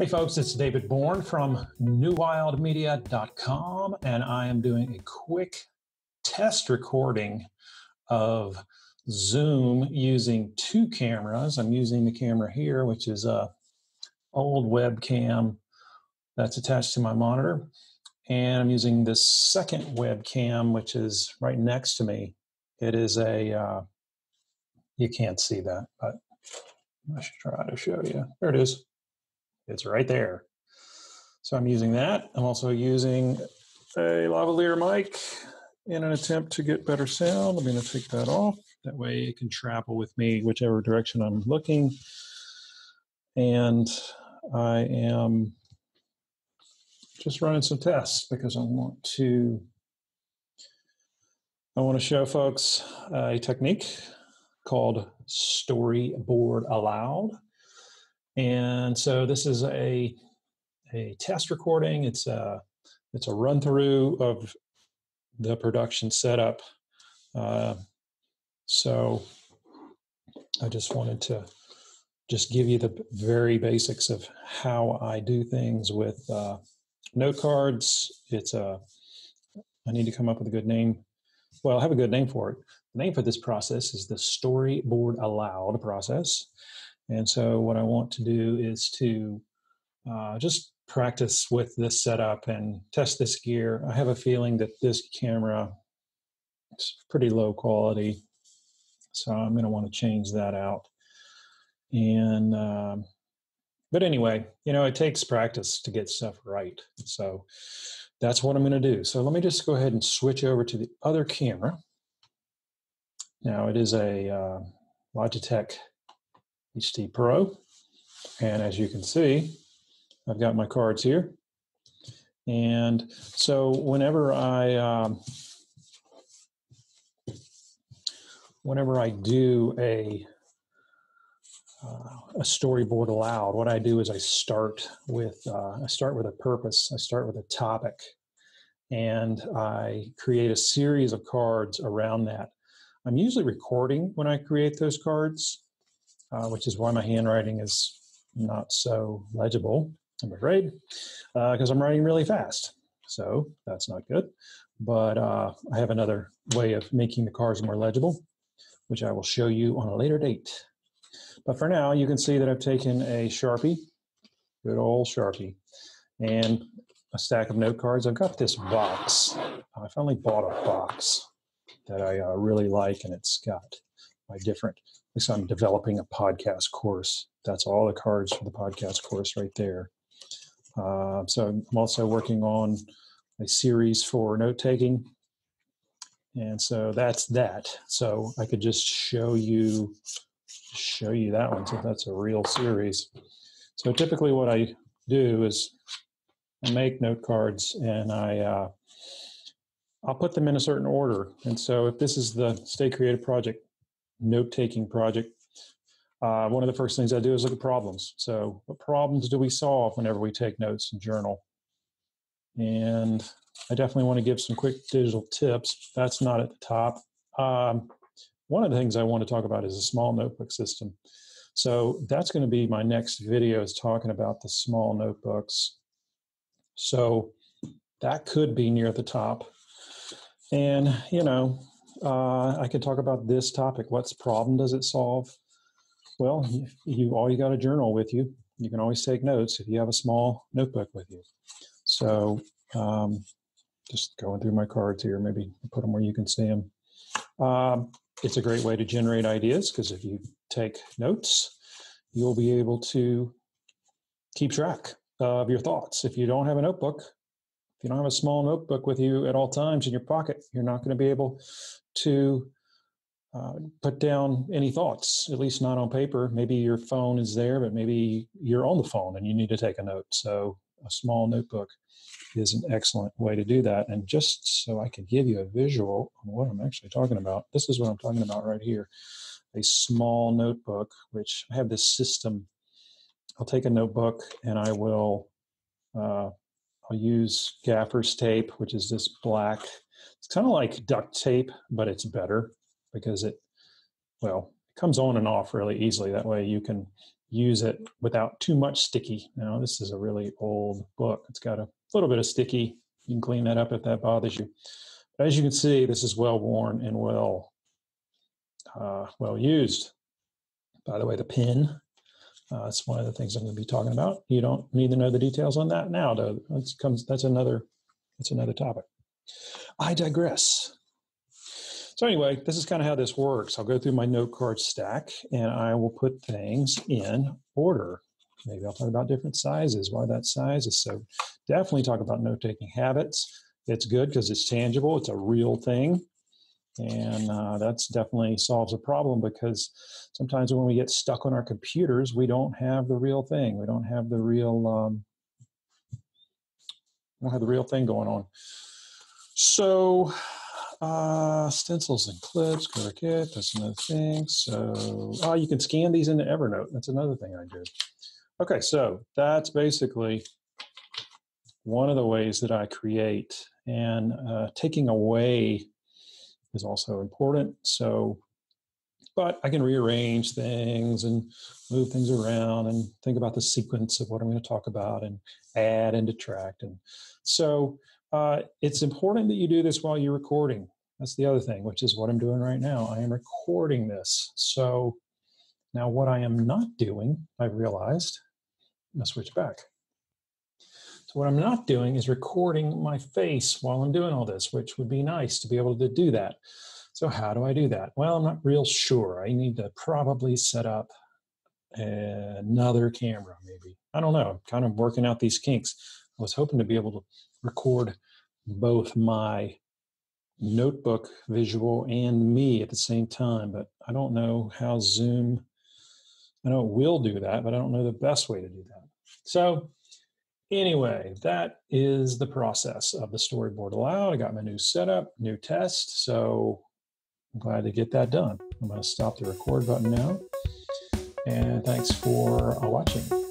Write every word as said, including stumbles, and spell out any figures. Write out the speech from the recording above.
Hey folks, it's David Bourne from new wild media dot com, and I am doing a quick test recording of Zoom using two cameras. I'm using the camera here, which is a old webcam that's attached to my monitor, and I'm using this second webcam, which is right next to me. It is a, uh, you can't see that, but I should try to show you. There it is. It's right there. So I'm using that. I'm also using a lavalier mic in an attempt to get better sound. I'm going to take that off. That way it can travel with me whichever direction I'm looking. And I am just running some tests because I want to, I want to show folks a technique called Storyboard Aloud. And so this is a a test recording. It's a it's a run through of the production setup. Uh, so I just wanted to just give you the very basics of how I do things with uh, note cards. It's a I need to come up with a good name. Well, I have a good name for it. The name for this process is the Storyboard Aloud process. And so what I want to do is to uh, just practice with this setup and test this gear. I have a feeling that this camera is pretty low quality, so I'm going to want to change that out. And um, but anyway, you know, it takes practice to get stuff right. So that's what I'm going to do. So let me just go ahead and switch over to the other camera. Now it is a uh, Logitech H D Pro, and as you can see, I've got my cards here. And so whenever I um, whenever I do a uh, a storyboard aloud, what I do is I start with uh, I start with a purpose. I start with a topic, and I create a series of cards around that. I'm usually recording when I create those cards, Uh, which is why my handwriting is not so legible, I'm afraid, because uh, I'm writing really fast. So that's not good. But uh, I have another way of making the cards more legible, which I will show you on a later date. But for now, you can see that I've taken a Sharpie, good old Sharpie, and a stack of note cards. I've got this box. I finally bought a box that I uh, really like, and it's got my different... So I'm developing a podcast course. That's all the cards for the podcast course right there. Uh, so I'm also working on a series for note-taking. And so that's that. So I could just show you, show you that one. So that's a real series. So typically what I do is I make note cards, and I, uh, I'll put them in a certain order. And so if this is the Stay Creative Project note-taking project, uh, one of the first things I do is look at problems. So what problems do we solve whenever we take notes and journal? And I definitely want to give some quick digital tips. That's not at the top. Um, one of the things I want to talk about is a small notebook system. So that's going to be my next video, is talking about the small notebooks. So that could be near the top. And, you know, Uh, I could talk about this topic. What's problem does it solve? Well, you, you all you got a journal with you. You can always take notes if you have a small notebook with you. So um, just going through my cards here, maybe put them where you can see them. Um, it's a great way to generate ideas, because if you take notes, you'll be able to keep track of your thoughts. If you don't have a notebook, if you don't have a small notebook with you at all times in your pocket, you're not going to be able to uh, put down any thoughts, at least not on paper. Maybe your phone is there, but maybe you're on the phone and you need to take a note. So a small notebook is an excellent way to do that. And just so I can give you a visual on what I'm actually talking about, this is what I'm talking about right here. A small notebook, which I have this system. I'll take a notebook and I will... Uh, I'll use gaffer's tape, which is this black. It's kind of like duct tape, but it's better because it, well, comes on and off really easily. That way you can use it without too much sticky. Now, this is a really old book. It's got a little bit of sticky. You can clean that up if that bothers you. But as you can see, this is well worn and well, uh, well used. By the way, the pin, uh, that's one of the things I'm going to be talking about. You don't need to know the details on that now, though. That's, comes, that's, another, that's another topic. I digress. So anyway, this is kind of how this works. I'll go through my note card stack, and I will put things in order. Maybe I'll talk about different sizes, why that size is so. Definitely talk about note-taking habits. It's good because it's tangible. It's a real thing. And uh, that's definitely solves a problem, because sometimes when we get stuck on our computers, we don't have the real thing. We don't have the real, um, we don't have the real thing going on. So uh, stencils and clips, Cricut, that's another thing. So oh, you can scan these into Evernote. That's another thing I do. Okay, so that's basically one of the ways that I create. And uh, taking away is also important. So, but I can rearrange things and move things around and think about the sequence of what I'm going to talk about and add and detract. And so uh, it's important that you do this while you're recording. That's the other thing, which is what I'm doing right now. I am recording this. So now what I am not doing, I realized, I'm going to switch back. So what I'm not doing is recording my face while I'm doing all this, which would be nice to be able to do that. So how do I do that? Well, I'm not real sure. I need to probably set up another camera, maybe. I don't know. I'm kind of working out these kinks. I was hoping to be able to record both my notebook visual and me at the same time, but I don't know how Zoom, I know it will do that, but I don't know the best way to do that. So anyway, that is the process of the Storyboard Aloud. I got my new setup, new test, so I'm glad to get that done. I'm going to stop the record button now, and thanks for watching.